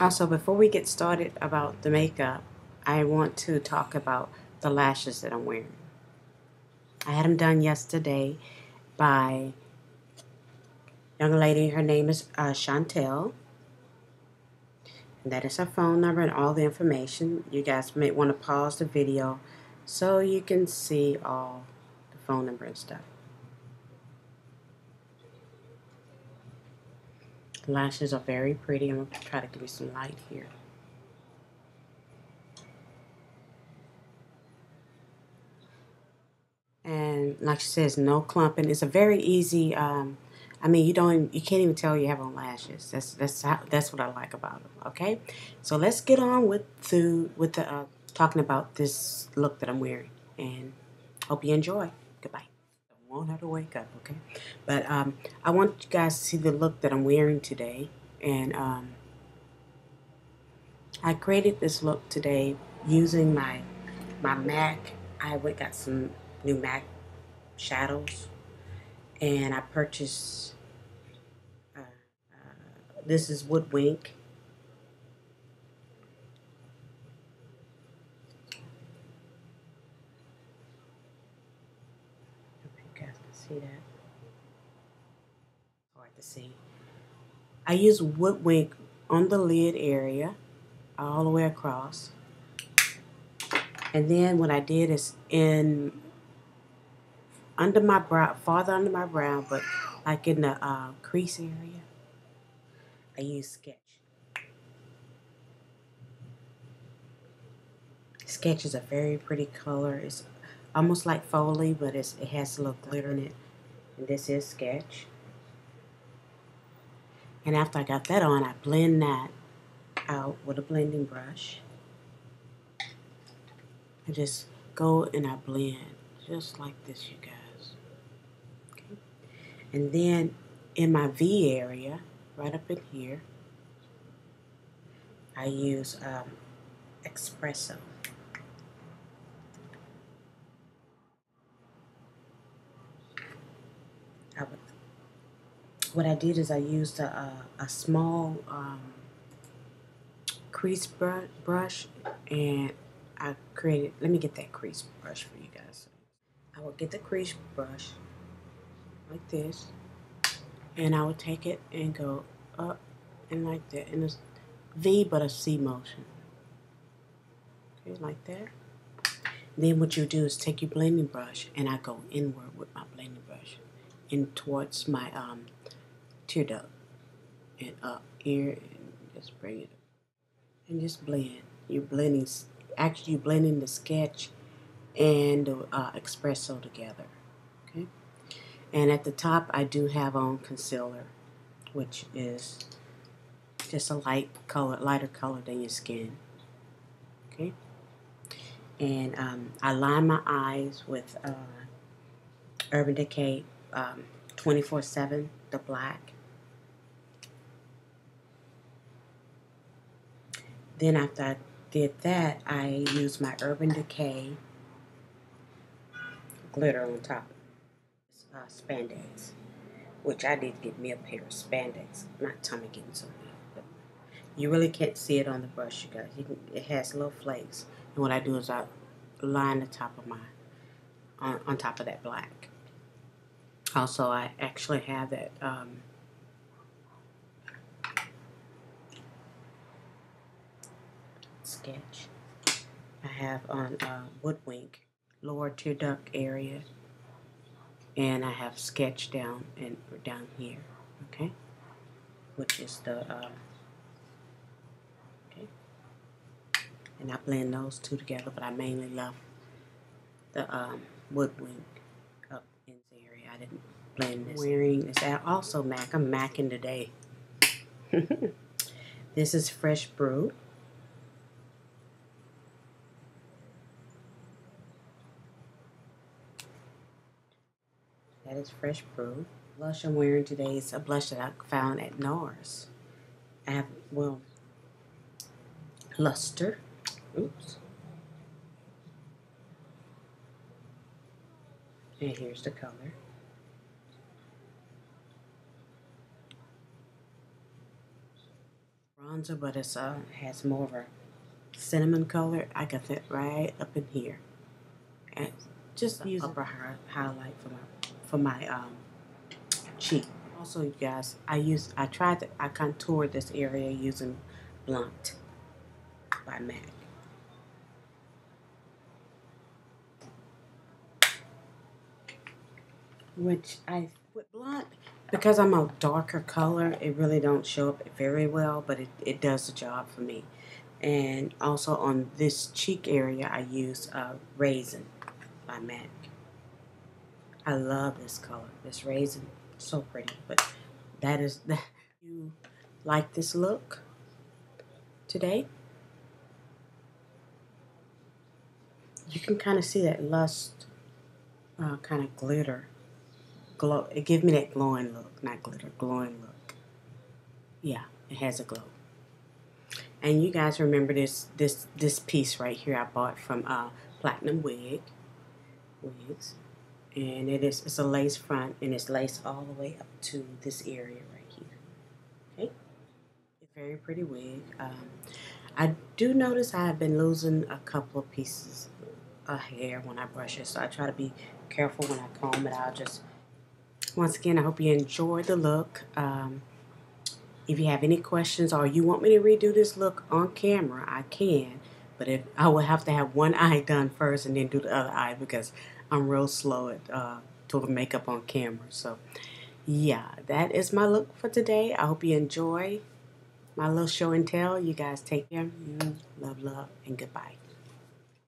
Also, before we get started about the makeup, I want to talk about the lashes that I'm wearing. I had them done yesterday by a young lady. Her name is Shantell. And that is her phone number and all the information. You guys may want to pause the video so you can see all the phone number and stuff. The lashes are very pretty. I'm going to try to give you some light here. And like she says, no clumping. It's a very easy. I mean, you can't even tell you have on lashes. That's what I like about them. Okay, so let's get on with talking about this look that I'm wearing, and hope you enjoy. Goodbye. I won't have to wake up. Okay, but I want you guys to see the look that I'm wearing today, and I created this look today using my Mac. I got some new Mac shadows, and I purchased this is Wood Wink, if you guys can see that, hard to see. I use Wood Wink on the lid area all the way across, and then what I did is under my brow, farther under my brow, but like in the crease area, I use Sketch. Sketch is a very pretty color. It's almost like Foley, but it has a little glitter in it. And this is Sketch. And after I got that on, I blend that out with a blending brush. I just go and I blend, just like this, you guys. And then in my V area, right up in here, I use Espresso. What I did is I used a small crease brush, and I created, let me get that crease brush for you guys. I will get the crease brush like this, and I would take it and go up and like that, and it's V but a C motion, okay, like that. And then what you do is take your blending brush, and I go inward with my blending brush, in towards my tear duct, and up here, and just bring it up, and just blend. You're blending, actually you're blending the Sketch and the Espresso together, okay. And at the top, I do have on concealer, which is just a lighter color than your skin. Okay. And I line my eyes with Urban Decay 24/7, the black. Then after I did that, I used my Urban Decay glitter on top. Spandex, which I did get me a pair of spandex. My tummy getting so big, but you really can't see it on the brush, you guys. It has little flakes, and what I do is I line the top of my on top of that black. Also, I actually have that Sketch. I have on Wood Wink, lower tear duct area. And I have Sketch down and down here, okay, which is the okay. And I blend those two together, but I mainly love the Wood Wink up in the area. I didn't blend this. Wearing this, I also Mac. I'm Macking today. This is Fresh Brew. That is Fresh Brew. Blush I'm wearing today is a blush that I found at NARS. I have, well, Luster. Oops. And here's the color. bronzer, but it's has more of a cinnamon color. I got that right up in here, and just use upper highlight for my cheek. Also, you guys, I contoured this area using Blunt by Mac. With Blunt, because I'm a darker color, it really don't show up very well, but it does the job for me. And also on this cheek area, I use Raisin by Mac. I love this color, this Raisin, so pretty. But that is that. You like this look today? You can kind of see that lust, kind of glitter. Glow. It gives me that glowing look, not glitter, glowing look. Yeah, it has a glow. And you guys remember this piece right here I bought from Platinum Wigs, and it's a lace front, and it's laced all the way up to this area right here. Okay, it's a very pretty wig. I do notice I have been losing a couple of pieces of hair when I brush it, so I try to be careful when I comb it. Once again, I hope you enjoyed the look. If you have any questions or you want me to redo this look on camera, I can. But if I will have to have one eye done first and then do the other eye, because I'm real slow at doing makeup on camera. So, yeah, that is my look for today. I hope you enjoy my little show and tell. You guys take care. Love, and goodbye.